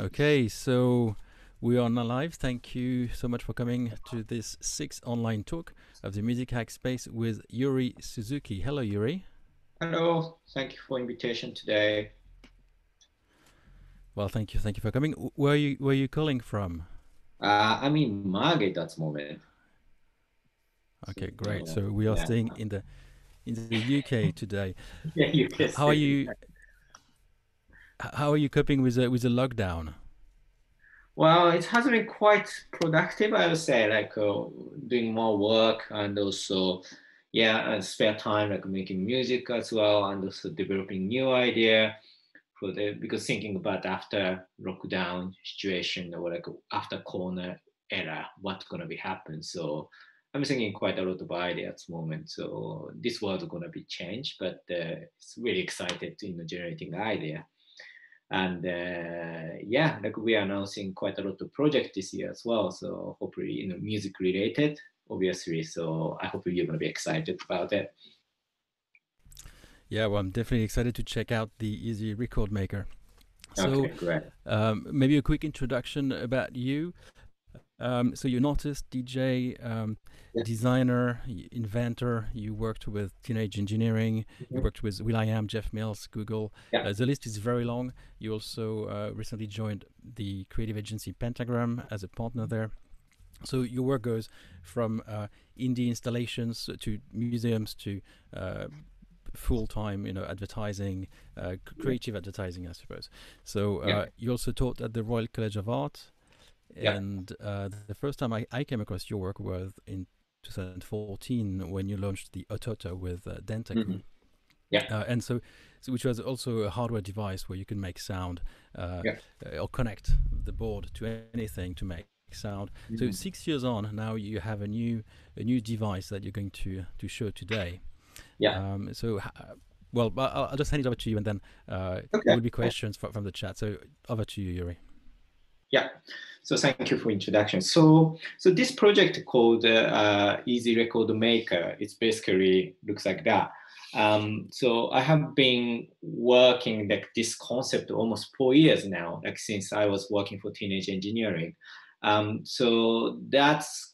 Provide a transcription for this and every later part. Okay, so we are now live. Thank you so much for coming to this sixth online talk of the Music Hack Space with Yuri Suzuki. Hello, Yuri. Hello. Thank you for invitation today. Well, thank you. Thank you for coming. Where are you calling from? I'm in Margate at the moment. Okay, great. So we are staying in the UK today. Yeah, UK. How are you? How are you coping with the lockdown? Well, it has been quite productive, I would say, like doing more work and also, yeah, and spare time, like making music as well, and also developing new idea for the, because thinking about after lockdown situation or like after corona era, what's gonna be happen. So I'm thinking quite a lot of idea at the moment. So this world's gonna be changed, but it's really excited in generating idea. And yeah, like we are announcing quite a lot of projects this year as well. So hopefully, you know, music related, obviously. So I hope you're going to be excited about it. Yeah, well, I'm definitely excited to check out the Easy Record Maker. So okay, great. Maybe a quick introduction about you. So you're an artist, DJ, yeah, designer, inventor. You worked with Teenage Engineering. Mm-hmm. You worked with Will.i.am, Jeff Mills, Google. Yeah. The list is very long. You also recently joined the creative agency Pentagram as a partner there. So your work goes from indie installations to museums to full-time, you know, advertising, creative advertising, I suppose. So yeah, you also taught at the Royal College of Art. And the first time I came across your work was in 2014 when you launched the Ototo with Dentaku. Mm-hmm. Yeah. And so which was also a hardware device where you can make sound or connect the board to anything to make sound. Mm-hmm. So 6 years on now, you have a new device that you're going to show today. Yeah. Well, I'll just hand it over to you, and then there will be questions from the chat. So over to you, Yuri. Yeah, so thank you for introduction. So this project called Easy Record Maker, it's basically looks like that. So I have been working like this concept almost 4 years now, like since I was working for Teenage Engineering. So that's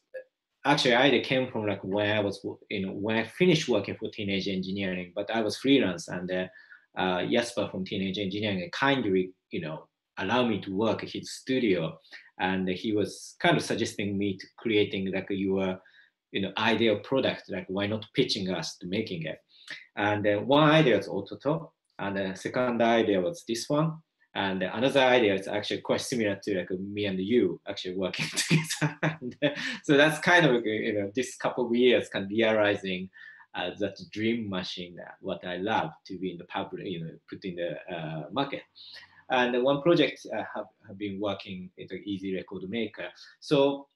actually I came from like where I was, you know, when I finished working for Teenage Engineering, but I was freelance, and Jasper from Teenage Engineering kindly, you know, allow me to work at his studio, and he was kind of suggesting me to creating like your, you know, ideal product. Like why not pitching us to making it? And one idea is Ototo, and the second idea was this one, and another idea is actually quite similar to like me and you actually working together. And, so that's kind of, you know, this couple of years kind of realizing that dream machine that what I love to be in the public, you know, put in the market. And one project I have been working is an Easy Record Maker. So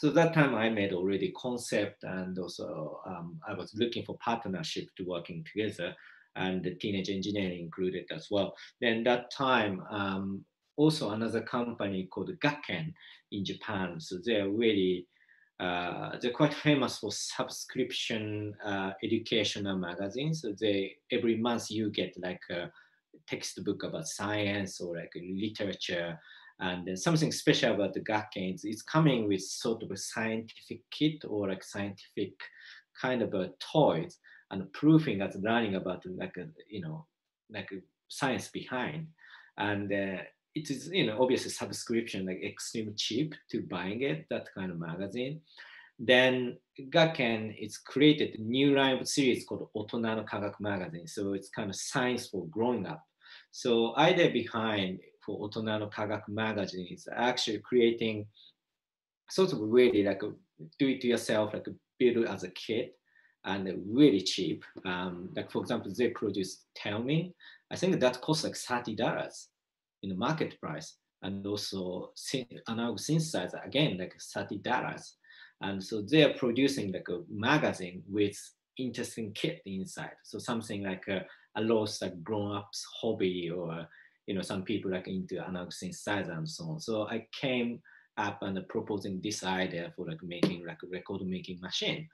that time I made already concept, and also I was looking for partnership to working together, and the Teenage Engineering included as well. Then that time, also another company called Gakken in Japan. So they're really, they're quite famous for subscription educational magazines. So they, every month you get like a textbook about science or like literature, and something special about the Gakken is it's coming with sort of a scientific kit or like scientific kind of a toys and proofing and learning about like a, you know, like a science behind, and it is, you know, obviously subscription, like extremely cheap to buying it, that kind of magazine. Then Gakken, it's created a new line of series called Otonano Kagaku Magazine. So it's kind of science for growing up. So idea behind for Otonano Kagaku Magazine is actually creating sort of really like a do-it-yourself, like a build as a kid, and really cheap. Like for example, they produce Telmin. I think that costs like $30 in the market price, and also analog synthesizer again like $30. And so they are producing like a magazine with interesting kit inside. So something like a lot like grown-ups hobby, or, you know, some people like into analog synthesizer and so on. So I came up and proposing this idea for like making like a record making machine.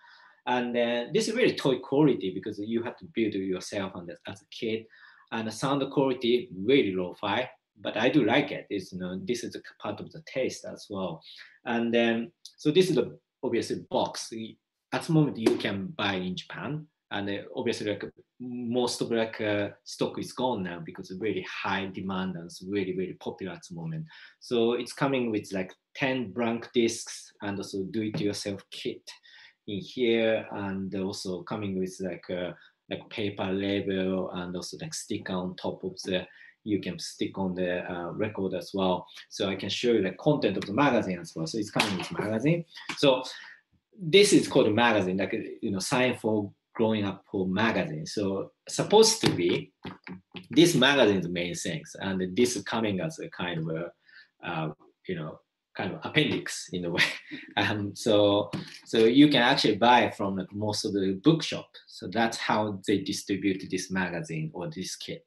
And this is really toy quality because you have to build it yourself and as a kid, and the sound quality really lo-fi. but I do like it. It's, you know, this is a part of the taste as well. And then, so this is the obviously box. At the moment you can buy in Japan, and obviously like most of like stock is gone now because of really high demand and it's really, really popular at the moment. So it's coming with like 10 blank discs and also do-it-yourself kit in here, and also coming with like paper label and also like stick on top of the, you can stick on the record as well. So I can show you the content of the magazine as well. So it's coming with magazine. So this is called a magazine, like, you know, Sign for Growing Up for magazine. So supposed to be this magazine is the main things, and this is coming as a kind of a, you know, kind of appendix in a way. So you can actually buy from like most of the bookshop. So that's how they distribute this magazine or this kit.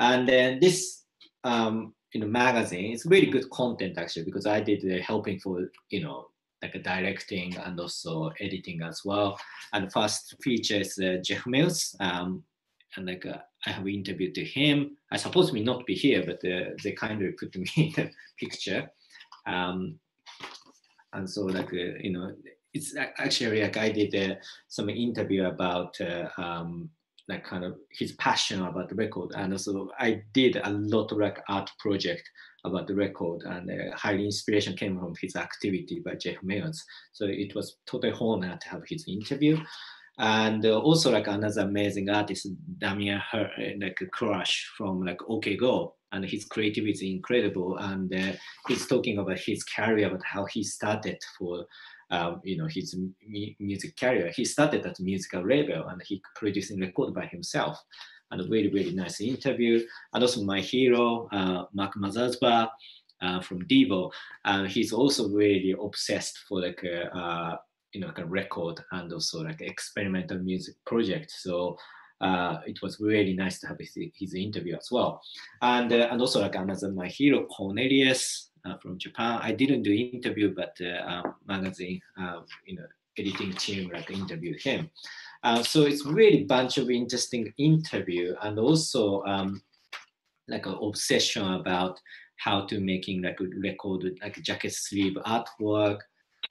And then this you know, magazine is really good content actually, because I did the helping for, you know, like directing and also editing as well. And first feature is Jeff Mills. And like I have interviewed him. I suppose me not be here, but they kindly put me in the picture. And so like, you know, it's actually like I did some interview about like kind of his passion about the record. And also I did a lot of like art project about the record, and highly inspiration came from his activity by Jeff Mills. So it was total honor to have his interview. And also like another amazing artist, Damien Hirst, like a crush from like OK Go. And his creativity is incredible. And he's talking about his career, about how he started for, you know, his music career. He started at musical label and he producing record by himself. And a really, really nice interview. And also my hero, Mark Mothersbaugh from Devo. He's also really obsessed for like a, you know, like a record and also like experimental music project. So it was really nice to have his interview as well. And also like another my hero, Cornelius from Japan. I didn't do interview, but magazine, you know, editing team like interviewed him. So it's really a bunch of interesting interview, and also like an obsession about how to making like a record with like jacket sleeve artwork,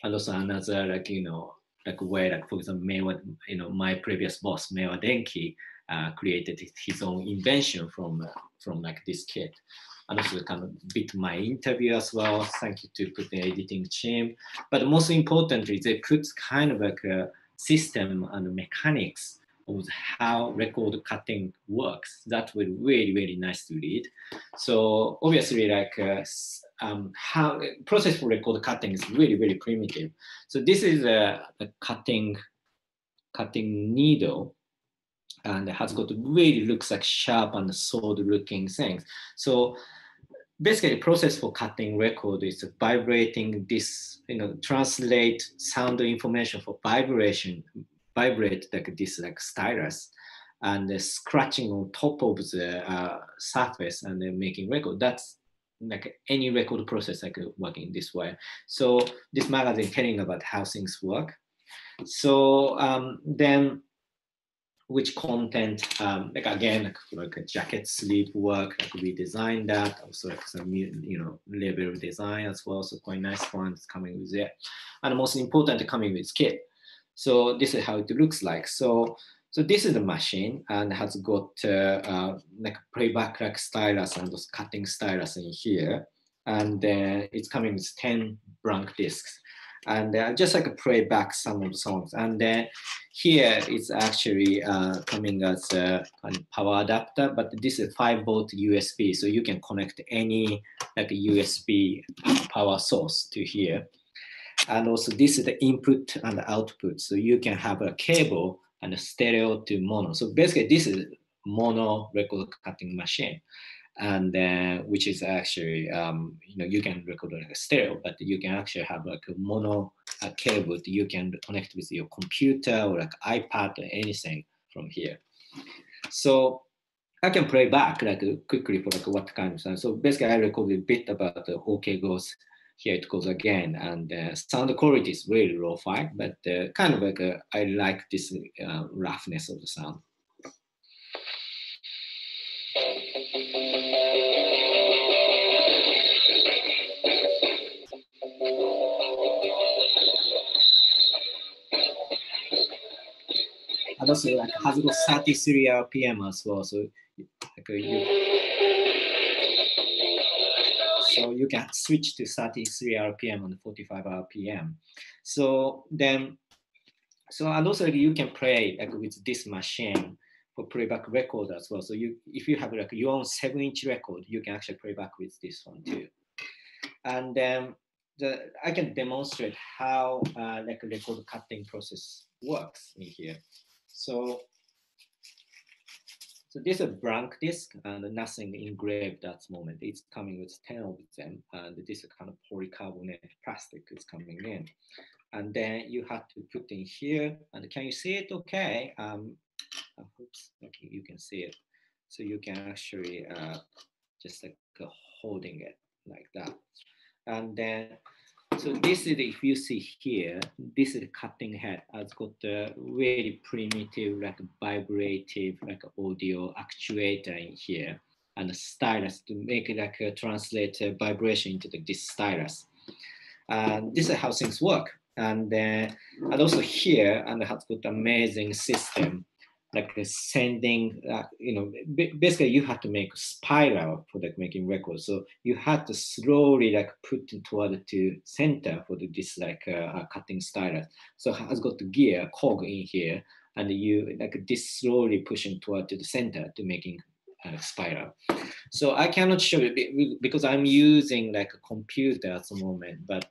and also another like, you know, like where like for example Mewa, you know, my previous boss Mewa Denki created his own invention from like this kit. And also kind of bit my interview as well. Thank you to put the editing team. But most importantly, they put kind of like a system and mechanics of how record cutting works. That was really, really nice to read. So obviously like how process for record cutting is really, really primitive. So this is a cutting needle, and it has got really looks like sharp and sword looking things. So basically the process for cutting record is vibrating this, you know, translate sound information for vibration, vibrate like this like stylus, and the scratching on top of the surface and then making record. That's like any record process like working this way. So this magazine telling about how things work. So then which content, like again, like a jacket sleeve work, like we designed that, also like some, you know, label design as well, so quite nice ones coming with it. And most important, coming with kit. So this is how it looks like. So this is the machine, and has got like playback like stylus and those cutting stylus in here. And then it's coming with 10 blank discs. And just like a playback some of the songs. And then here it's actually coming as a kind of power adapter, but this is 5V USB. So you can connect any like a USB power source to here. And also this is the input and the output. So you can have a cable and a stereo to mono. So basically this is mono record cutting machine. And then which is actually you know, you can record like a stereo, but you can actually have like a mono cable that you can connect with your computer or like iPad or anything from here. So I can play back like quickly for like what kind of sound. So basically I recorded a bit about the OK Go's. Here it goes again, and sound quality is really lo-fi, but kind of like I like this roughness of the sound. also like 133 RPM as well. So like you can switch to 33 RPM and 45 RPM. So then, so and also you can play like with this machine for playback record as well. So you, if you have like your own 7-inch record, you can actually play back with this one too. And then I can demonstrate how like a record cutting process works in here. So this is a blank disc and nothing engraved at the moment. It's coming with 10 of them, and this is kind of polycarbonate plastic is coming in. And then you have to put in here, and can you see it okay? Oops, okay, you can see it. So you can actually just like holding it like that. And then, so this is, if you see here, this is the cutting head. It's got a really primitive, like vibrative, like audio actuator in here, and a stylus to make it like a translate vibration into this stylus. And this is how things work. And then, and also here, and it has got amazing system, like sending, you know, basically you have to make a spiral for like making records. So you have to slowly like put it toward the center for this like cutting stylus. So it's got the gear cog in here, and you like this slowly pushing toward to the center to making a spiral. So I cannot show it because I'm using like a computer at the moment, but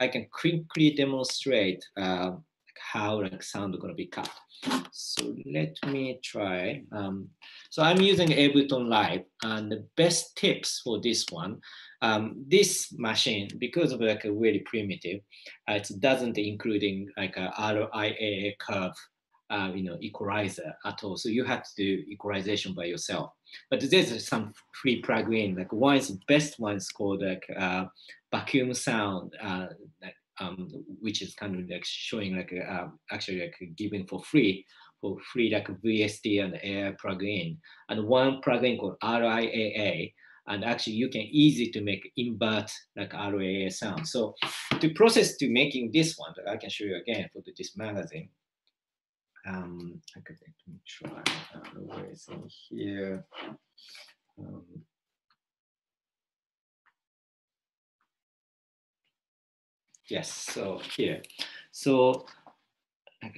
I can quickly demonstrate how like sound is gonna be cut. So let me try. So I'm using Ableton Live, and the best tips for this one, this machine, because of like a really primitive, it doesn't including like a RIAA curve, you know, equalizer at all. So you have to do equalization by yourself. But there's some free plugin. Like one is the best one is called like vacuum sound. Which is kind of like showing like actually like given for free like VST and AI plugin, and one plugin called RIAA, and actually you can easy to make invert like RIAA sound. So the process to making this one, I can show you again for this magazine. I could try where it's in here. Yes, so here. So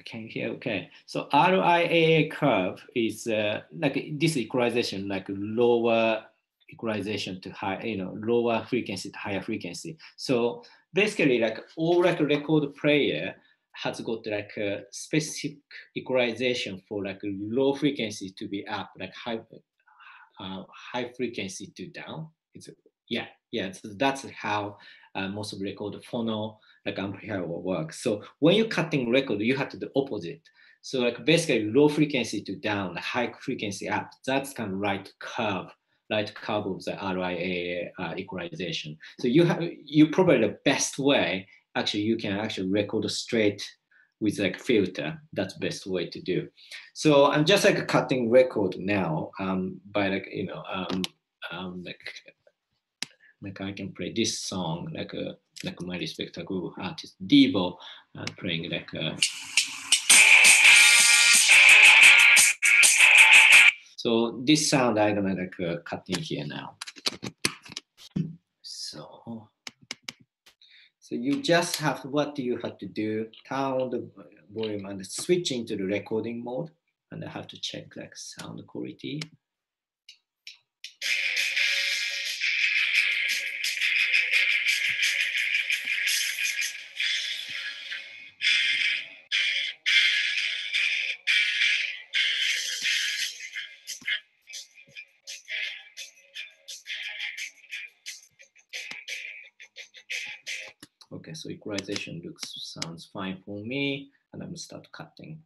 can you hear okay? So RIAA curve is like this equalization, like lower equalization to high, you know, lower frequency to higher frequency. So basically like all like record player has got like a specific equalization for like low frequency to be up, like high high frequency to down. It's yeah, so that's how most of the record phono like amplifier will work. So when you're cutting record, you have to do the opposite. So like basically low frequency to down, high frequency up, that's kind of right curve of the RIAA equalization. So you have, you probably the best way, actually you can actually record straight with like filter, that's best way to do. So I'm just like cutting record now by like, you know, like I can play this song, like my respectable artist Devo, playing like a. So this sound I'm gonna like cut in here now. So you just have what you have to do: turn the volume and switch into the recording mode, and I have to check like sound quality. So equalization sounds fine for me, and I'm gonna start cutting.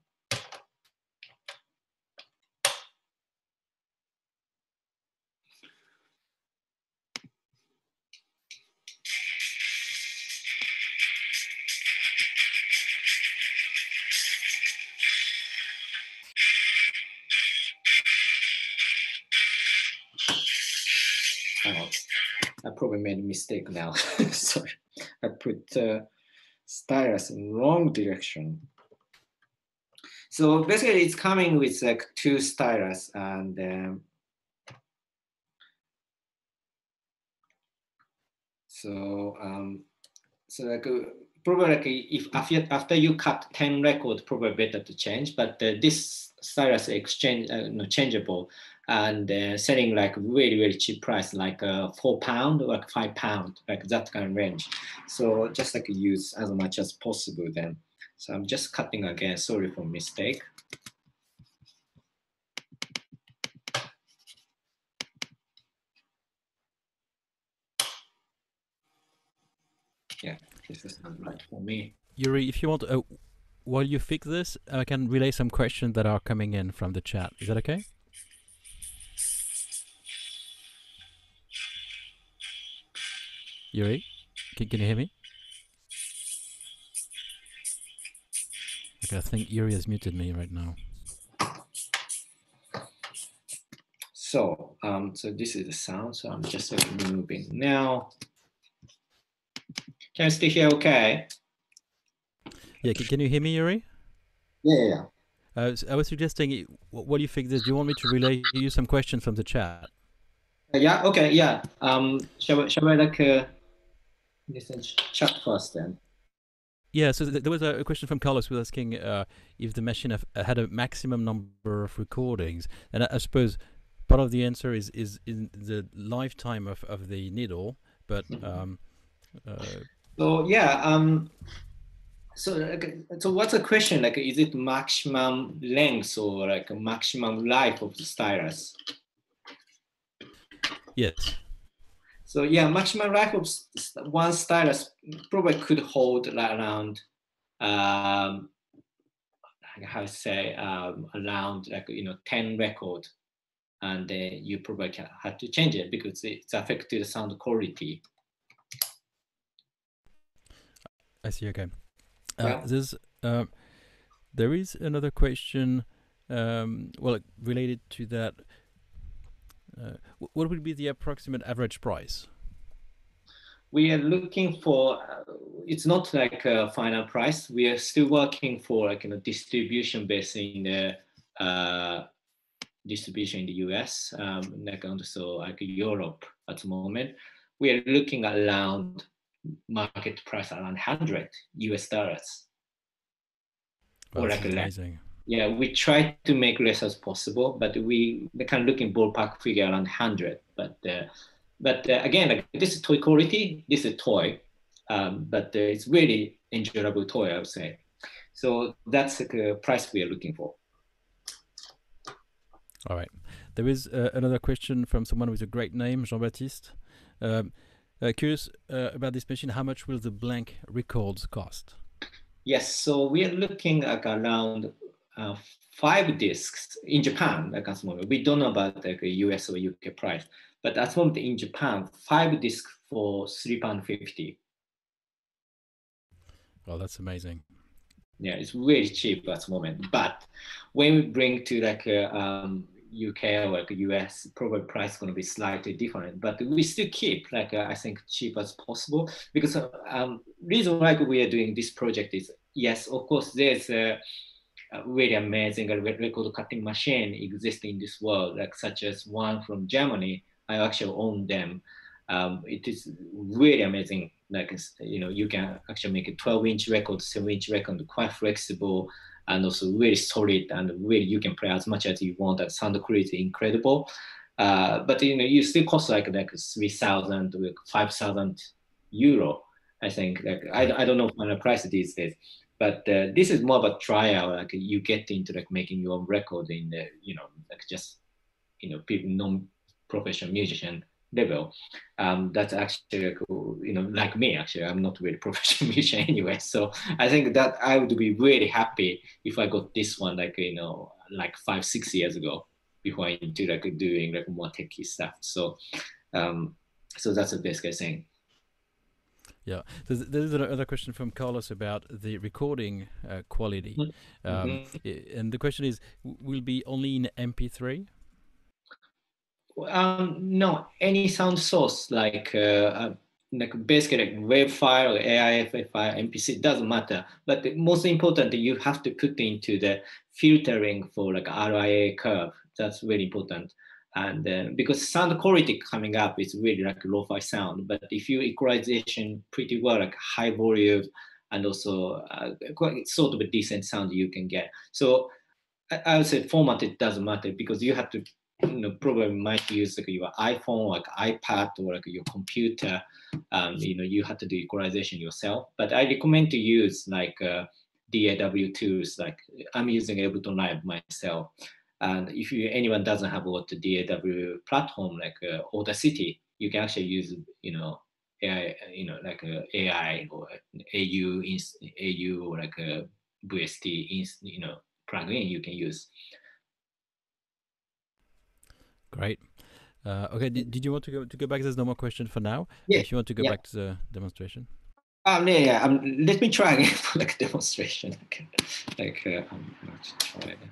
Oh, I probably made a mistake now. Sorry. I put stylus in wrong direction. So basically it's coming with like two stylus, and so like probably like if after you cut 10 records, probably better to change, but this stylus exchange no changeable, and selling like really, really cheap price, like £4 or like £5, like that kind of range. So just like use as much as possible then. So I'm just cutting again, sorry for mistake. Yeah, this is not right for me. Yuri, if you want, while you fix this, I can relay some questions that are coming in from the chat. Is that okay? Yuri, can you hear me? Okay, I think Yuri has muted me right now. So, so this is the sound. So I'm just moving now. Can I still hear okay? Yeah, can you hear me, Yuri? Yeah. I was suggesting, what do you think this? Do you want me to relay you some questions from the chat? Yeah, okay, yeah. Shall I like listen chat first then? Yeah, so there was a question from Carlos who was asking if the machine had a maximum number of recordings. And I suppose part of the answer is in the lifetime of the needle, but... so yeah, so what's the question? Like, is it maximum length or like a maximum life of the stylus? Yes. So yeah, maximum life of one stylus probably could hold around, how to say, around like 10 record, and you probably have to change it because it's affected the sound quality. I see. Okay. Yeah. There is another question. Well, related to that, what would be the approximate average price? We are looking for. It's not like a final price. We are still working for like distribution based in the distribution in the US, like also like Europe at the moment. We are looking around. Market price around $100 US, or like amazing. Yeah, we try to make less as possible, but we can look in ballpark figure around 100. But again, like this is toy quality. This is toy, but it's really enjoyable toy, I would say. So that's the price we are looking for. All right. There is another question from someone with a great name, Jean-Baptiste. Curious about this machine, how much will the blank records cost? Yes, so we are looking at around 5 discs in Japan, like at the moment. We don't know about like, US or UK price, but at the moment in Japan, 5 discs for £3.50. Well, that's amazing. Yeah, it's really cheap at the moment, but when we bring to like UK or like US, probably price going to be slightly different, but we still keep like I think cheap as possible, because reason like we are doing this project is, yes, of course there's a really amazing record cutting machine existing in this world, like such as one from Germany. I actually own them. It is really amazing. Like you can actually make a 12-inch record, 7-inch record, quite flexible. And also really solid, and really you can play as much as you want. And sound quality incredible, but you still cost like 3,000, like 5,000 euro. I think like I don't know final price these days, but this is more of a trial. Like you get into like making your own record in the like just people non-professional musician level. That's actually like me, actually I'm not really professional musician anyway, so I think that I would be really happy if I got this one like like 5-6 years ago before I into like doing like more techie stuff. So so that's the basic thing. Yeah, so there's another question from Carlos about the recording quality. And the question is, will it be only in MP3? No, any sound source like like basically like WAV file, AIFF file, MPC, doesn't matter. But the most important, you have to put into the filtering for like RIAA curve. That's very important. And because sound quality coming up is really like lo-fi sound, but if you equalization pretty well, like high volume and also quite sort of a decent sound you can get. So I would say format, it doesn't matter, because you have to, you know, probably might use like your iPhone, like iPad, or like your computer. You know, you have to do equalization yourself. But I recommend to use like DAW tools. Like I'm using Ableton Live myself. And if you, anyone doesn't have what the DAW platform like Audacity, you can actually use, you know, AI, you know, like AI or AU or like a VST, you know, plugin you can use. Great. Okay. Did you want to go back? There's no more question for now. Yeah. If you want to go back to the demonstration. Yeah. Let me try again for like demonstration. Okay. Like I'm going to try again.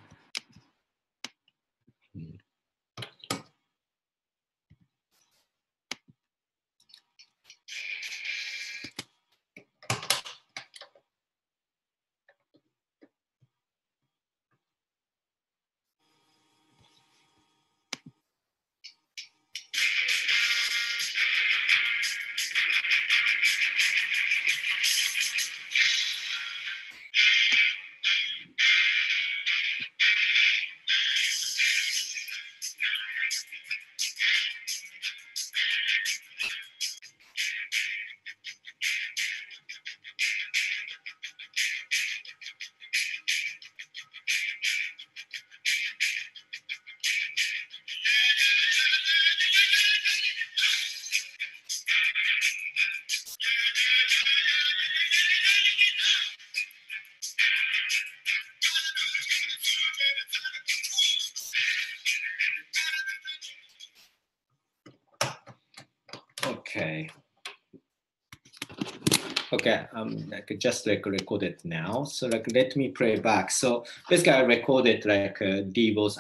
Okay, like just like record it now. So like let me play back. So basically I recorded like Devo's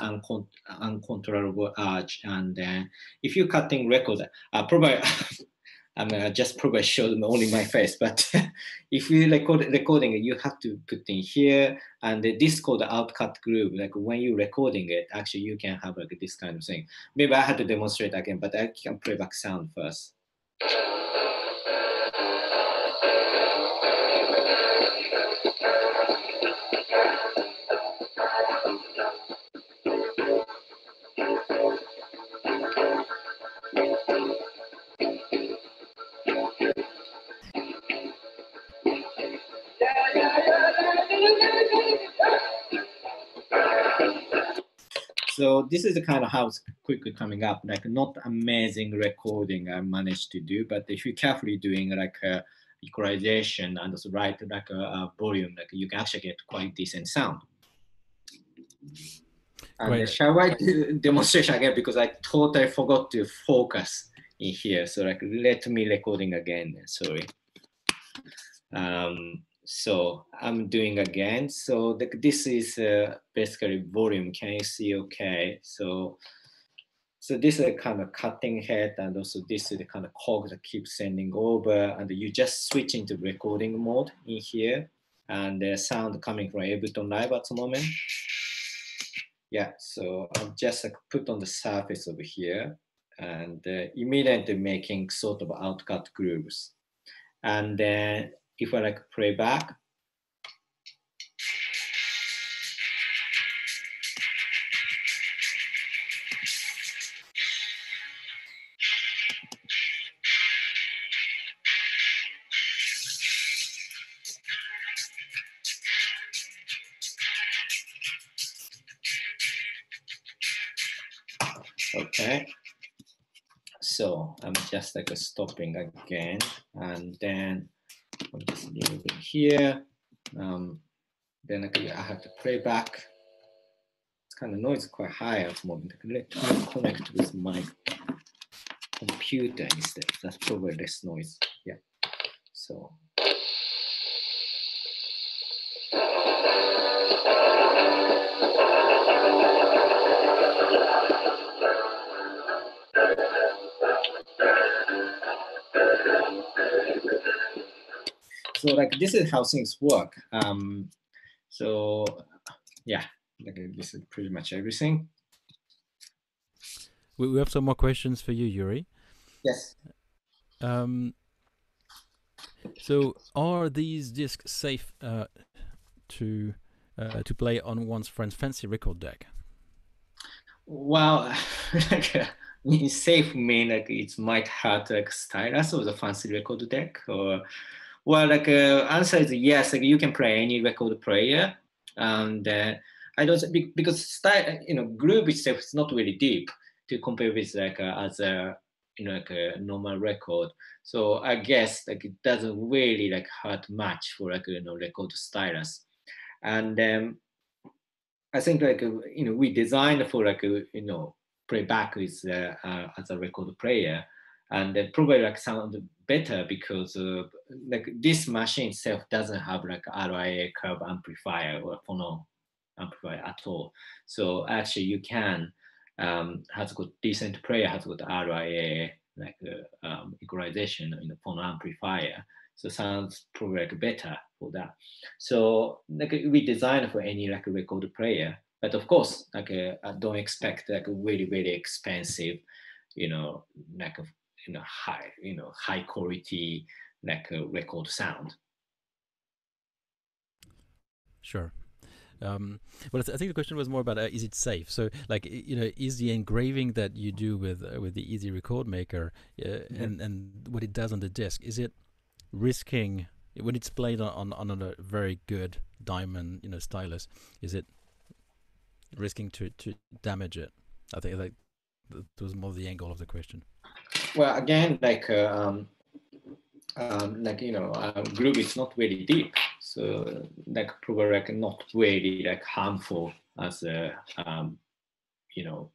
uncontrollable arch, and then if you're cutting record, probably I mean I just probably showed only my face, but if you recording, you have to put in here, and this called the outcut groove. Like when you're recording it, actually you can have like this kind of thing. Maybe I had to demonstrate again, but I can play back sound first. So this is the kind of how it's quickly coming up, like not amazing recording I managed to do, but if you're carefully doing like equalization and also right like a volume, like you can actually get quite decent sound. And shall I do demonstration again, because I totally forgot to focus in here. So like let me recording again, sorry. So I'm doing again. So this is basically volume. Can you see okay? So this is a kind of cutting head, and also this is the kind of cog that keeps sending over, and you just switch into recording mode in here, and the sound coming from Ableton Live at the moment. Yeah, so I'm just like put on the surface over here, and immediately making sort of outcut grooves. And then if I like play back, okay. So I'm just like stopping again, and then I'm just moving here. Then I have to play back. It's kind of noise quite high at the moment. Let me connect with my computer instead. That's probably less noise. Yeah. So. So like this is how things work. So yeah, like this is pretty much everything. We have some more questions for you, Yuri. Yes. So are these discs safe to play on one's friend's fancy record deck? Well, like, safe mean like it might have like stylus or the fancy record deck, or well, like answer is yes. Like you can play any record player, and I don't because style, you know, groove itself is not really deep to compare with like other, you know, like a normal record. So I guess like it doesn't really like hurt much for like, you know, record stylus. And I think like, you know, we designed for like, you know, playback with as a record player, and probably like sound better because like this machine itself doesn't have like RIAA curve amplifier or phono amplifier at all. So actually you can has got decent player, has got RIAA like equalization in the phono amplifier, so sounds probably like better for that. So like we design for any like record player, but of course like I don't expect like really really expensive, you know, like you know high quality like record sound. Sure. Well, I think the question was more about is it safe? So, like, you know, is the engraving that you do with the Easy Record Maker and what it does on the disc, is it risking when it's played on a very good diamond, you know, stylus? Is it risking to damage it? I think like that was more the angle of the question. Well, again, like you know, groove is not really deep. So like probably like not really like harmful as a you know,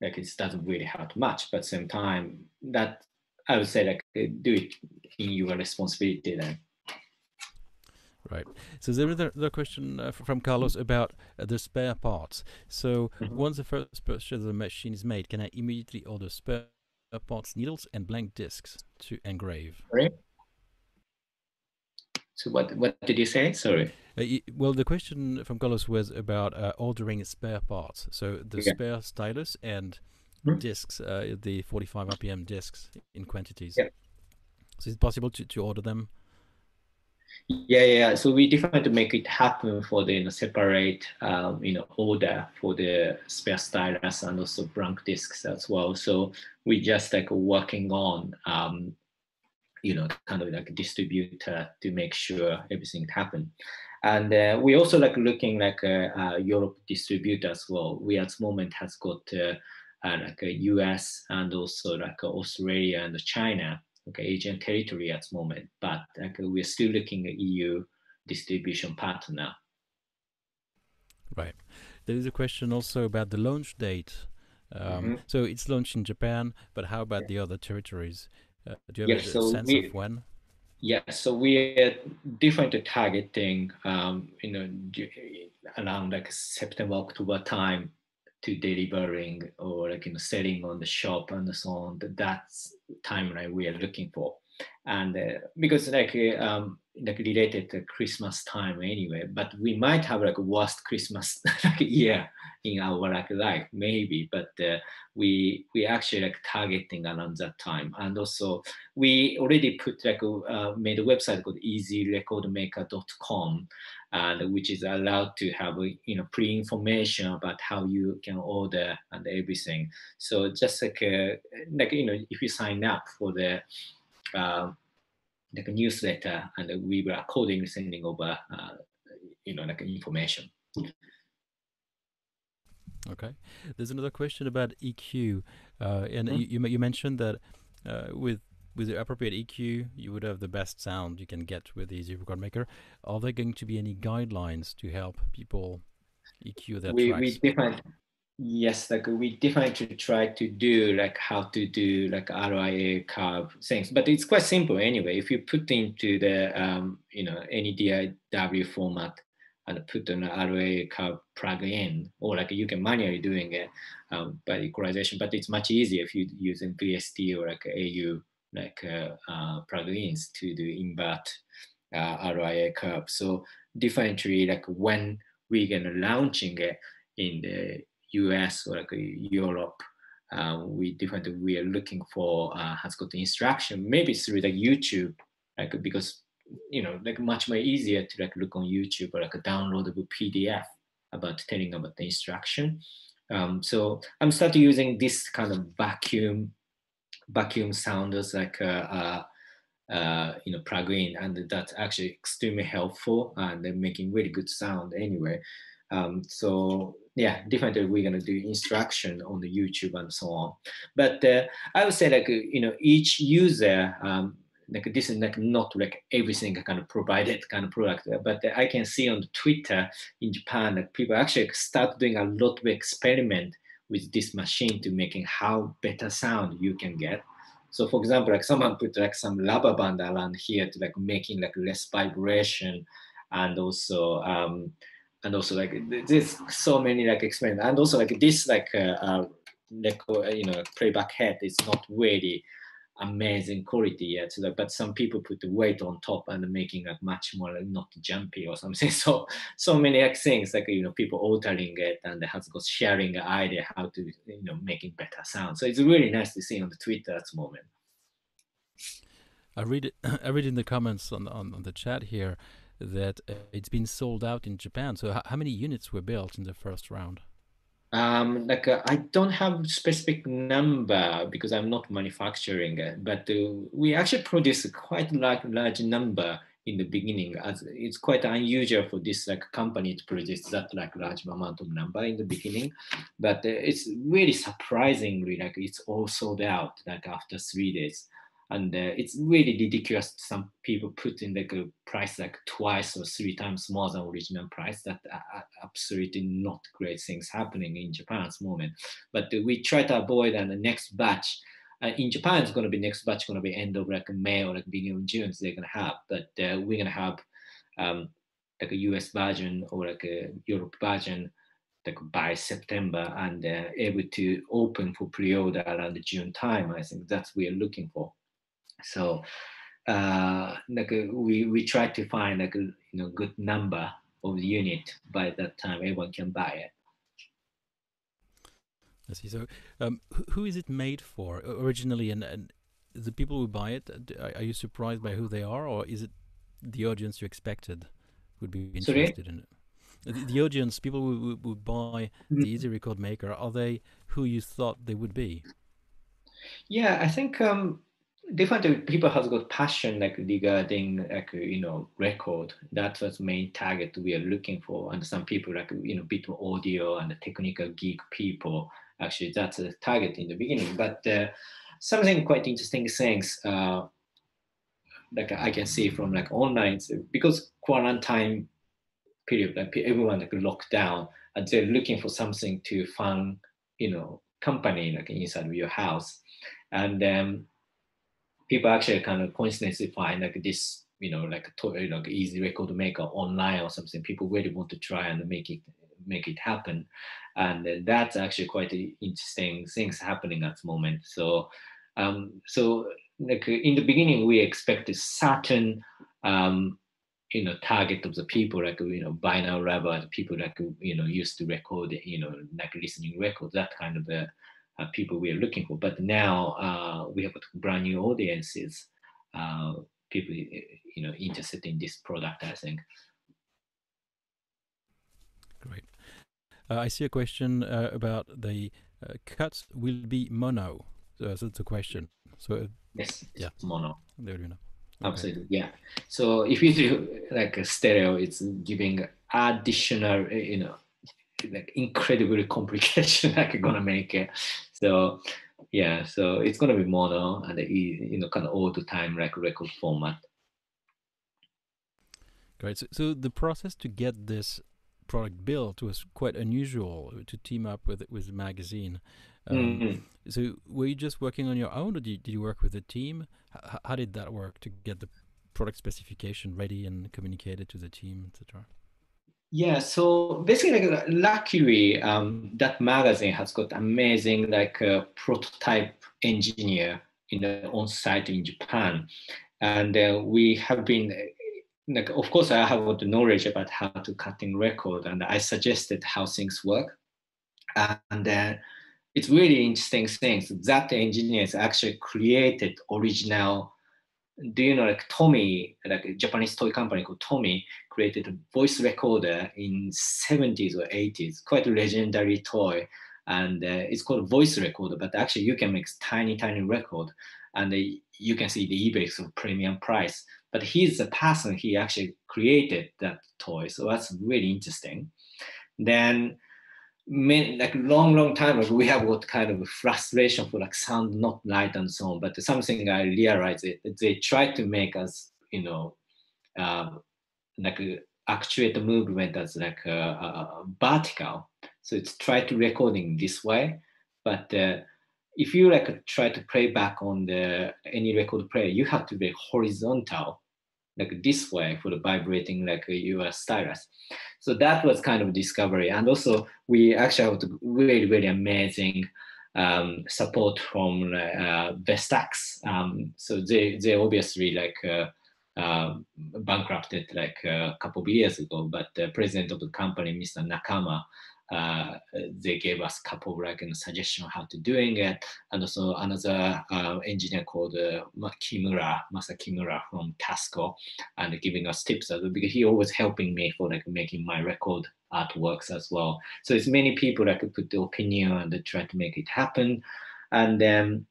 like it doesn't really hurt much, but same time that I would say like do it in your responsibility then. Right. So there is another question from Carlos about the spare parts. So once the first purchase of the machine is made, can I immediately order spare parts, needles, and blank discs to engrave? Right. So what did you say? Sorry. Well, the question from Carlos was about ordering spare parts. So the spare stylus and discs, the 45 RPM discs in quantities. Yeah. So is it possible to order them? Yeah, yeah. So we definitely to make it happen for the, you know, separate, you know, order for the spare stylus and also blank discs as well. So we just like working on, you know, kind of like distributor to make sure everything happened. And we also like looking like Europe distributor as well. We at the moment has got like a US and also like Australia and China, okay, Asian territory at the moment, but like we're still looking at EU distribution partner. Right. There is a question also about the launch date. So it's launched in Japan, but how about the other territories? Do you have a sense of when? Yeah, so we are definitely targeting, you know, around like September, October time to delivering or like, you know, selling on the shop and so on. That's timeline we are looking for. And because like related to Christmas time anyway, but we might have like worst Christmas year in our like life maybe, but we actually like targeting around that time. And also we already put like made a website called easyrecordmaker.com, and which is allowed to have, you know, pre-information about how you can order and everything. So just like you know, if you sign up for the like a newsletter, and we were accordingly sending over, you know, like information. Okay. There's another question about EQ, and you mentioned that with the appropriate EQ, you would have the best sound you can get with the Easy Record Maker. Are there going to be any guidelines to help people EQ their tracks? Yes, like we definitely try to do like how to do like RIAA curve things, but it's quite simple anyway. If you put into the, you know, any DIW format and put an RIAA curve plug in, or like you can manually doing it by equalization, but it's much easier if you using VST or like AU like plugins to do invert RIAA curve. So definitely, like when we're gonna launching it in the US or like Europe, we are looking for has got instruction, maybe through like YouTube, like because you know, like much more easier to like look on YouTube or like a downloadable PDF about telling about the instruction. So I'm starting using this kind of vacuum sounders like you know, plugin, and that's actually extremely helpful and they're making really good sound anyway. So yeah, definitely we're gonna do instruction on the YouTube and so on. But I would say like, you know, each user, like this is like not like everything kind of provided kind of product, but I can see on Twitter in Japan that people actually start doing a lot of experiment with this machine to making how better sound you can get. So for example, like someone put like some rubber band around here to like making like less vibration, and also like there's so many like experiments, and also like this like you know, playback head is not really amazing quality yet, so that, but some people put the weight on top and making like much more like not jumpy or something. So many like things like, you know, people altering it and they have got sharing the idea how to, you know, making better sound. So it's really nice to see on the Twitter at the moment. I read in the comments on the chat here that it's been sold out in Japan. So how many units were built in the first round? Like I don't have specific number because I'm not manufacturing it, but we actually produce quite large number in the beginning, as it's quite unusual for this like company to produce that like large amount of number in the beginning. But it's really surprisingly like it's all sold out like after 3 days, and it's really ridiculous. Some people put in like a price like twice or three times more than original price. That absolutely not great things happening in Japan at the moment. But we try to avoid, and the next batch in Japan is going to be end of like May or like beginning of June. So they're going to have, but we're going to have like a US version or like a Europe version like by September, and able to open for pre-order around the June time. I think that's what we're looking for. So like we try to find like a, you know, good number of the unit by that time everyone can buy it. I see. So who is it made for originally, and the people who buy it, are you surprised by who they are, or is it the audience you expected would be interested in it? The audience, people who buy the Easy Record Maker, are they who you thought they would be? Yeah, I think different people have got passion like regarding like, you know, record. That's the main target we are looking for. And some people like, you know, bit of audio and technical geek people. Actually, that's the target in the beginning. But something quite interesting things like I can see from like online, because quarantine period, like everyone like locked down, and they're looking for something to fun, you know, company like inside of your house, and people actually kind of coincidentally find like this, you know, like totally like Easy Record Maker online or something. People really want to try and make it happen, and that's actually quite interesting things happening at the moment. So, so like in the beginning, we expected certain, you know, target of the people like, you know, vinyl lover, people like, you know, used to record, you know, like listening records, that kind of people we are looking for. But now we have brand new audiences, people, you know, interested in this product, I think. Great. I see a question about the cuts will be mono. So that's a question. So yes, yeah, it's mono. There you go. Okay. Absolutely, yeah. So if you do like a stereo, it's giving additional, you know, like incredible complication like gonna make it. So yeah, so it's gonna be mono and easy, you know, kind of all the time like record format. Great. So the process to get this product built was quite unusual, to team up with the magazine. So were you just working on your own, or did you work with a team? How did that work to get the product specification ready and communicated to the team, etc.? Yeah, so basically, like, luckily, that magazine has got amazing like prototype engineer on site in Japan. And we have been, of course, I have the knowledge about how to cutting record, and I suggested how things work. And it's really interesting things that the engineers actually created original. Do you know, like Tomy, like a Japanese toy company called Tomy, created a voice recorder in 70s or 80s, quite a legendary toy. And it's called a voice recorder, but actually you can make tiny, tiny record. And you can see the eBay of premium price. But he's the person, he actually created that toy. So that's really interesting. Then, like long time ago, we have what kind of frustration for like sound not right and so on. But something I realized it, they try to make us, like actuate the movement as like a vertical. So it's try to recording this way. But if you like try to play back on the any record player, you have to be horizontal, like this way for the vibrating like your stylus. So that was kind of discovery. And also we actually have really, really amazing support from Vestax. So they obviously like bankrupted like a couple of years ago, but the president of the company, Mr. Nakama, they gave us a couple of like suggestions how to doing it. And also another engineer called Masa Kimura from Tasco, and giving us tips as well, because he always helping me for like making my record artworks as well. So it's many people that could put the opinion and try to make it happen. And then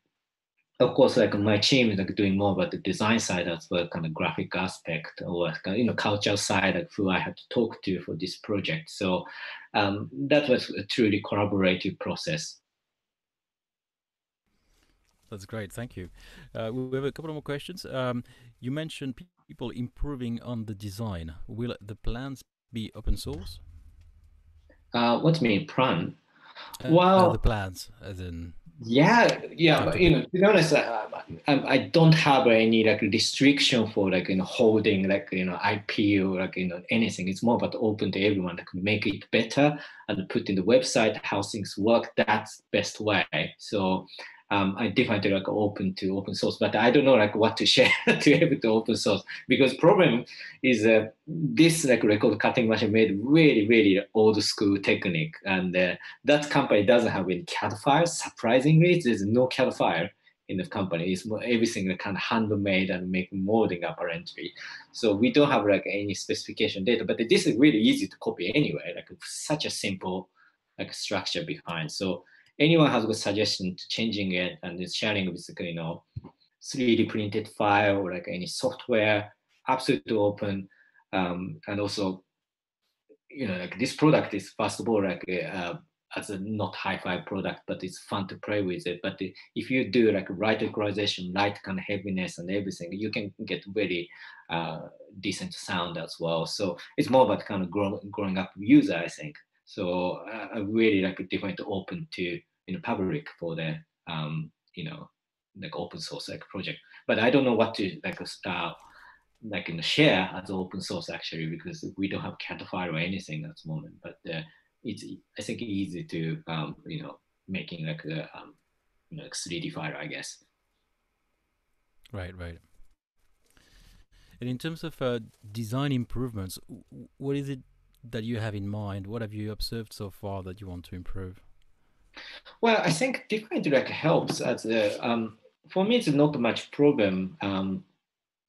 of course, like my team is like doing more about the design side as well, kind of graphic aspect or cultural side, like who I had to talk to for this project. So that was a truly collaborative process. That's great, thank you. We have a couple more questions. You mentioned people improving on the design. Will the plans be open source? What do you mean, plan? Well, the plans, as in. Yeah, but to be honest, I don't have any like restriction for like holding like IP or like anything. It's more about open to everyone that can make it better and put in the website how things work. That's best way. So I definitely like open to open source, but I don't know like what to share to able to open source, because problem is this like record cutting machine made really, really old school technique, and that company doesn't have any CAD files. Surprisingly, there's no CAD file in the company. It's more, everything that kind of handmade and make molding apparently. So we don't have like any specification data, but this is really easy to copy anyway. Like such a simple like structure behind. So. Anyone has a good suggestion to changing it and is sharing with 3D printed file or like any software, absolutely open. And also, like this product is first of all like as a not high-fi product, but it's fun to play with it. But if you do like right equalization, light kind of heaviness and everything, you can get very decent sound as well. So it's more about kind of growing up user, I think. So I really like definitely open to public for the like open source like project, but I don't know what to like share as open source actually, because we don't have CAD file or anything at the moment. But it's I think easy to making like a 3D file, I guess. Right. And in terms of design improvements, what is it that you have in mind? What have you observed so far that you want to improve? Well, I think definitely like helps as for me it's not much problem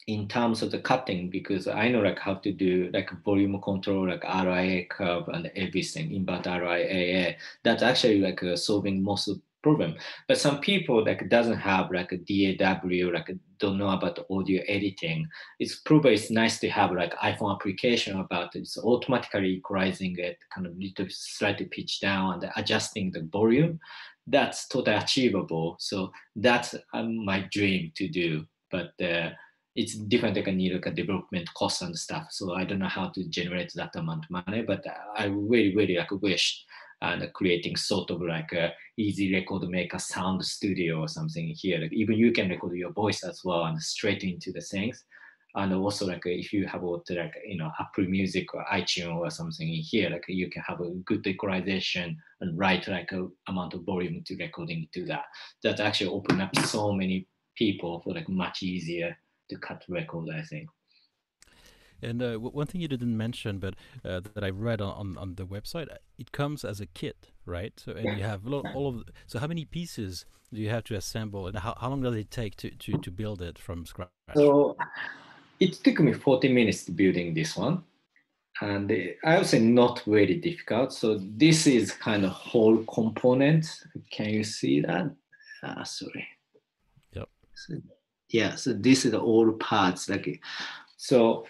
in terms of the cutting, because I know like how to do like volume control, like RIAA curve and everything, invert RIAA. That's actually like solving most of problem. But some people like doesn't have like a DAW, like don't know about audio editing. It's probably it's nice to have like iPhone application about it. It's automatically equalizing it, kind of little slightly pitch down and adjusting the volume. That's totally achievable. So that's my dream to do. But it's different. I need like a development cost and stuff. So I don't know how to generate that amount of money. But I really, really like wish. And creating sort of like a easy record maker sound studio or something here. Like even you can record your voice as well and straight into the things. And also like if you have like Apple Music or iTunes or something in here, like you can have a good equalization and write like a amount of volume to recording to that. That actually open up so many people for like much easier to cut records, I think. And one thing you didn't mention, but that I read on the website, it comes as a kit, right? So and you have all of. So how many pieces do you have to assemble, and how long does it take to build it from scratch? So it took me 40 minutes building this one, and I would say not very difficult. So this is kind of whole component. Can you see that? Ah, sorry. Yep. So, yeah. So this is all parts like so.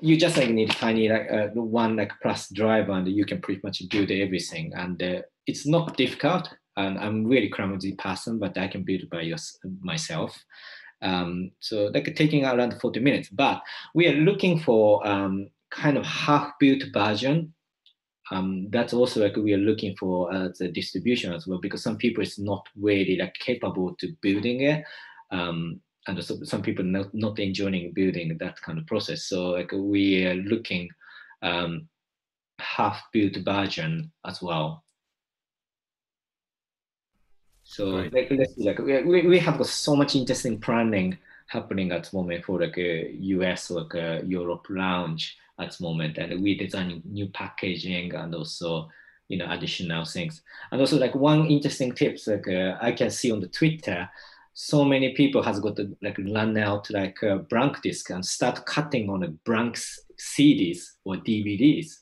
You just like need tiny like one like plus driver, and you can pretty much build everything. And it's not difficult. And I'm really clumsy person, but I can build by myself. So like taking around 40 minutes. But we are looking for kind of half-built version. That's also like we are looking for the distribution as well, because some people is not really like capable to building it. And so some people not enjoying building that kind of process. So like we are looking half-built version as well. So right. Like let's see, like we have got so much interesting planning happening at the moment for like a US or like a Europe launch at the moment, and we design new packaging and also you know additional things. And also like one interesting tips like I can see on the Twitter. So many people has got to like run out like a blank disc and start cutting on a blank CDs or DVDs,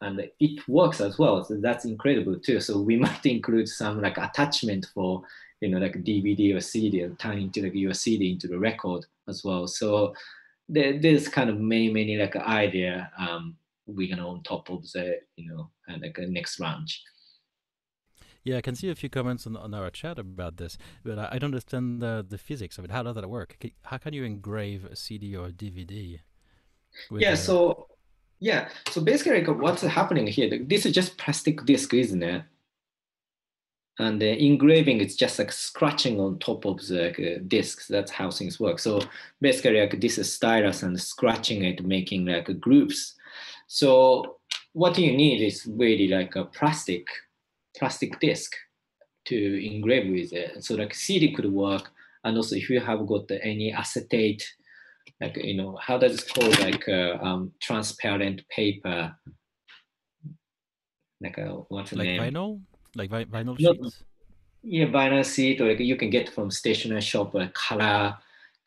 and it works as well. So that's incredible too. So we might include some like attachment for you know like DVD or CD and turn into like your CD into the record as well. So there's kind of many like idea we're gonna on top of the you know and like next launch. Yeah, I can see a few comments on our chat about this, but I don't understand the physics of it. How does that work? How can you engrave a CD or a DVD? Yeah, so basically like what's happening here, this is just plastic disc, isn't it? And the engraving is just like scratching on top of the discs. That's how things work. So basically like this is stylus and scratching it, making like grooves. So what you need is really like a plastic disc to engrave with it. So like CD could work. And also if you have got any acetate, like, you know, how does it called like transparent paper? Like what's the name? Vinyl? Like vinyl sheets? Yeah, vinyl sheet, or like you can get from stationery shop, a color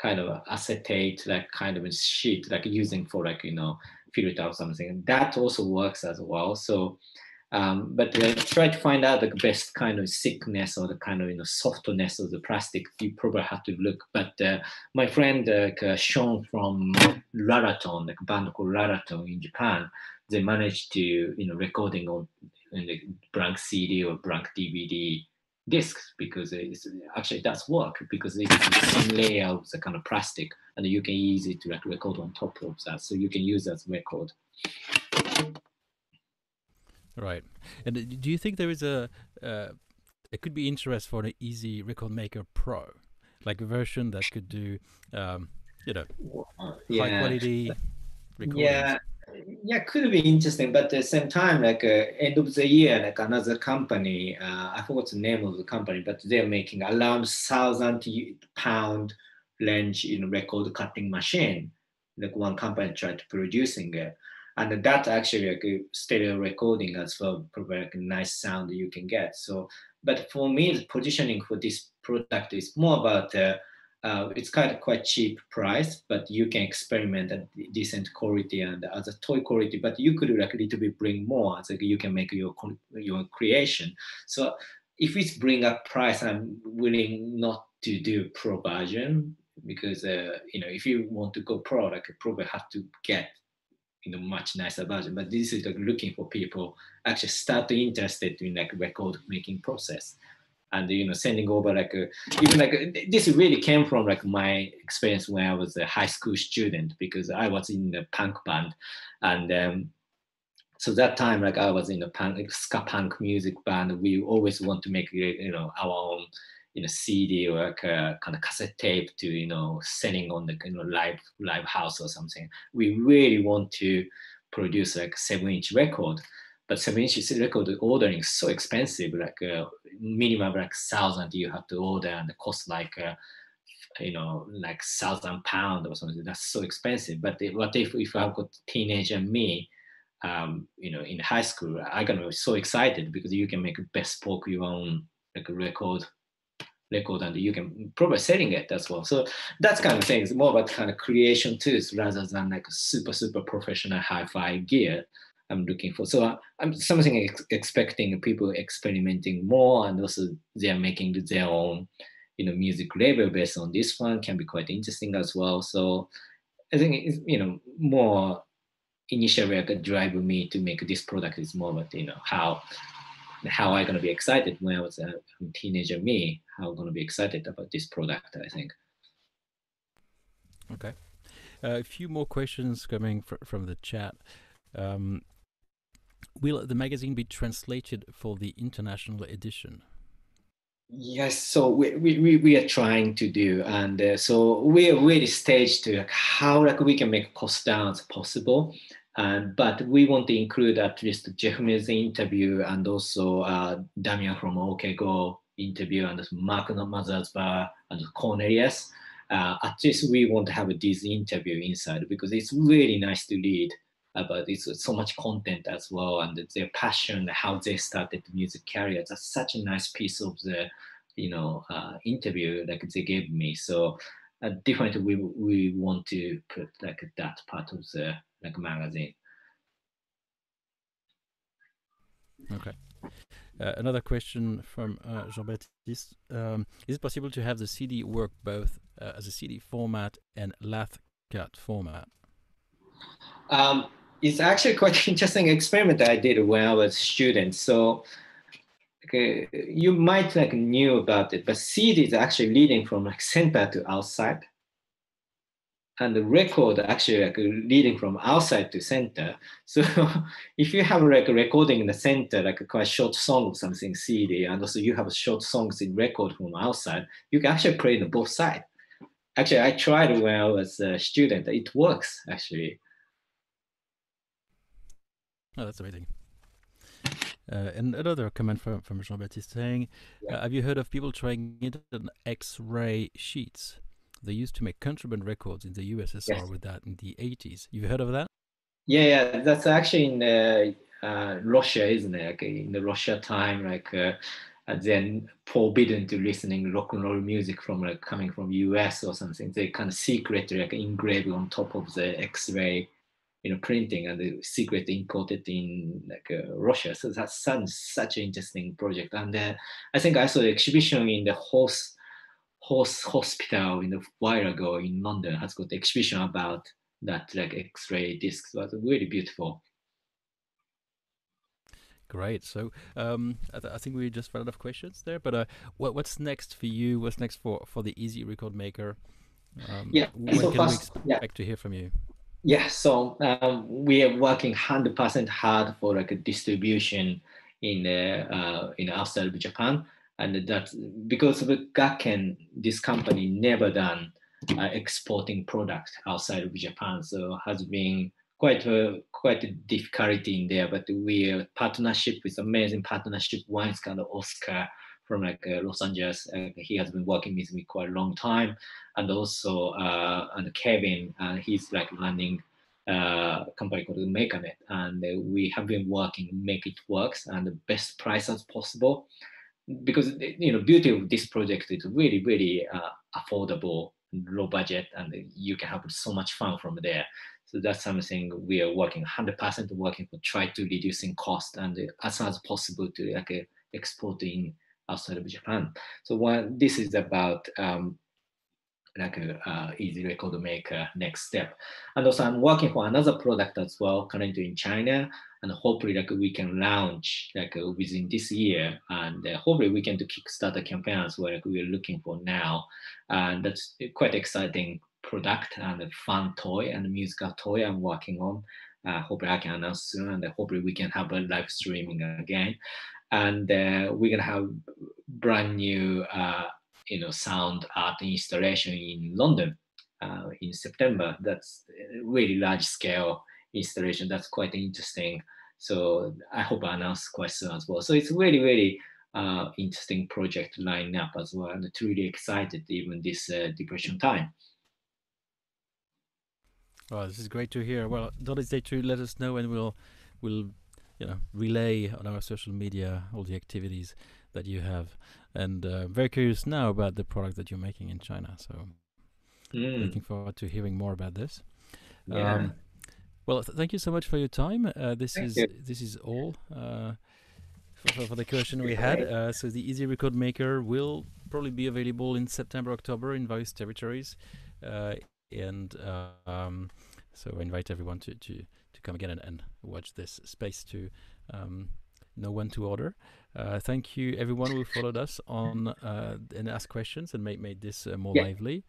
kind of acetate, like kind of a sheet, like using for like, you know, filter or something. And that also works as well. So, but try to find out the best kind of thickness or the kind of you know softness of the plastic. You probably have to look. But my friend Sean from Raratone, like a band called Raratone in Japan, they managed to you know recording on the blank CD or blank DVD discs, because it's, actually it does work because it's some layer of the kind of plastic, and you can easily to like, record on top of that. So you can use that as record. Right. And do you think there is it could be interest for an easy record maker pro, like a version that could do, you know, yeah. High quality recordings? Yeah, could be interesting. But at the same time, like end of the year, like another company, I forgot the name of the company, but they're making around 1,000-pound range in record cutting machine. Like one company tried to producing it. And that actually like a stereo recording as well, probably like a nice sound you can get. So, but for me, the positioning for this product is more about it's kind of quite cheap price, but you can experiment at decent quality and as a toy quality. But you could like a little bit bring more, so you can make your creation. So, if it's bring up price, I'm willing not to do pro version, because you know if you want to go pro, like you probably have to get. You know, much nicer version, but this is like looking for people actually start interested in like record making process, and you know sending over like a, even like a, this really came from like my experience when I was a high school student, because I was in a punk band, and so that time like I was in a ska punk music band. We always want to make you know our own you know CD or like a kind of cassette tape to you know selling on the you know live house or something. We really want to produce like 7-inch record, but 7-inch record ordering is so expensive, like minimum like 1,000 you have to order, and the cost like you know, like £1,000 or something. That's so expensive. But what if I've got teenager me, you know, in high school, I'm gonna be so excited because you can make bespoke your own like record, and you can probably selling it as well. So that's kind of things, more about kind of creation tools rather than like super professional hi-fi gear. I'm looking for. So I'm something expecting people experimenting more, and also they're making their own, you know, music label based on this one can be quite interesting as well. So I think it's, you know, more initially I could drive me to make this product is more about, you know, how I'm gonna be excited when I was a teenager me, how I'm gonna be excited about this product, I think. Okay, a few more questions coming from the chat. Will the magazine be translated for the international edition? Yes, so we are trying to do, and so we are really staged to how like we can make cost down as possible, and but we want to include at least Jeff Mills interview and also Damien from OK Go interview and Mark Mothersbaugh and Cornelius. At least we want to have this interview inside because it's really nice to read about it's so much content as well, and their passion, how they started the music career. That's such a nice piece of the, you know, interview like they gave me. So definitely we want to put like that part of the like magazine. Okay. Another question from Jean-Baptiste. Is it possible to have the CD work both as a CD format and LathCat format? It's actually quite an interesting experiment that I did when I was a student. So okay, you might like knew about it, but CD is actually leading from like center to outside. And the record actually like leading from outside to center. So if you have like a recording in the center, like a quite short song or something CD, and also you have short songs in record from outside, you can actually play the both sides. Actually, I tried when I was a student. It works actually. Oh, that's amazing. And another comment from Jean-Baptiste saying, yeah. Have you heard of people trying it on X-ray sheets? They used to make contraband records in the USSR yes. with that in the 80s. You've heard of that? Yeah, yeah, that's actually in Russia, isn't it? Like in the Russia time, like then forbidden to listening rock and roll music from like coming from US or something. They kind of secretly like engraved on top of the X-ray, you know, printing, and the secret imported in like Russia. So that sounds such an interesting project. And I think I saw the exhibition in the horse hospital in a while ago in London. Has got the exhibition about that like X-ray discs. It was really beautiful. Great. So I think we just ran out of questions there. But what's next for you? What's next for the Easy Record Maker? Yeah. When so can fast, we expect yeah. to hear from you? Yeah, so we are working 100% hard for like a distribution in outside of Japan, and that's because of Gakken, this company never done exporting product outside of Japan, so has been quite a difficulty in there. But we are partnership with amazing partnership. One is kind of Oscar from like Los Angeles. He has been working with me quite a long time, and also and Kevin, he's like running a company called MakerNet, and we have been working make it works and the best price as possible, because you know beauty of this project is really affordable, low budget, and you can have so much fun from there. So that's something we are working 100% working for, try to reducing cost and as soon as possible to like exporting outside of Japan. So one, this is about like a Easy Record Maker next step. And also I'm working for another product as well currently in China, and hopefully like we can launch like within this year, and hopefully we can do Kickstarter campaigns where like, we're looking for now. And that's quite exciting product and a fun toy and a musical toy I'm working on. Hopefully I can announce soon, and hopefully we can have a live streaming again. And we're gonna have brand new, you know, sound art installation in London in September. That's a really large scale installation. That's quite interesting. So I hope I announce quite soon as well. So it's really interesting project lining up as well, and truly excited even this depression time. Well, this is great to hear. Well, don't hesitate to let us know, and we'll relay on our social media all the activities that you have. And very curious now about the product that you're making in China. So looking forward to hearing more about this. Yeah. Well, thank you so much for your time. This is all for the question we had. So the Easy Record Maker will probably be available in September, October in various territories. So I invite everyone to come again and watch this space to know when to order. Thank you, everyone who followed us on and asked questions and made this more lively.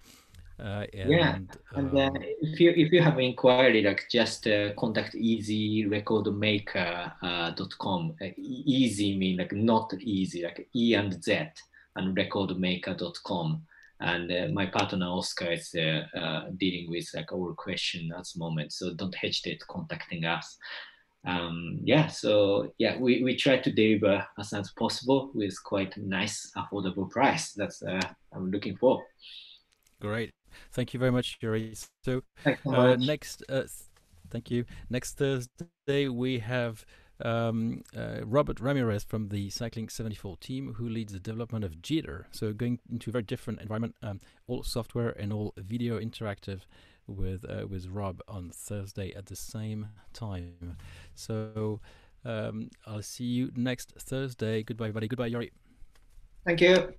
If you have inquiry, like just contact easyrecordmaker.com. Easy mean like not easy, like E and Z, and recordmaker.com. And my partner Oscar is dealing with like our question at the moment, so don't hesitate contacting us. We try to deliver as soon as possible with quite nice affordable price. That's I'm looking for. Great, thank you very much, Yuri. So thank you. Next Thursday we have Robert Ramirez from the Cycling 74 team, who leads the development of Jitter. So going into a very different environment, all software and all video interactive, with Rob on Thursday at the same time. So I'll see you next Thursday. Goodbye, everybody. Goodbye, Yuri. Thank you.